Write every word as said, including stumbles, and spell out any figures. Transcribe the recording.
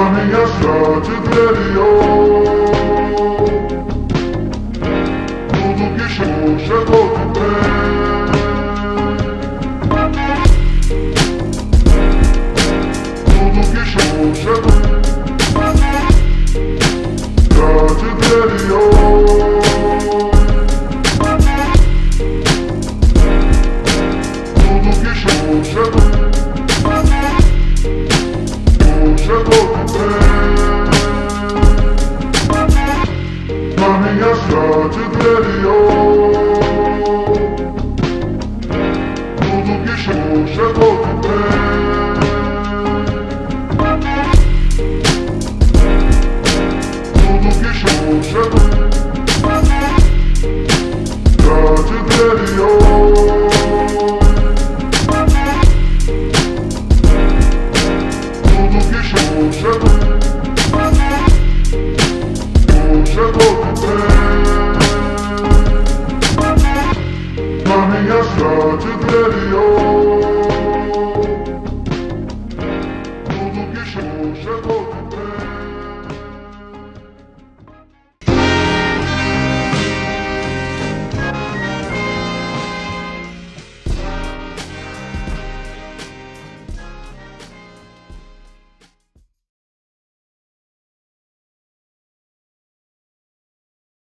Johnny Jastra czy Klerio. Budu Giszusze do dupy. Let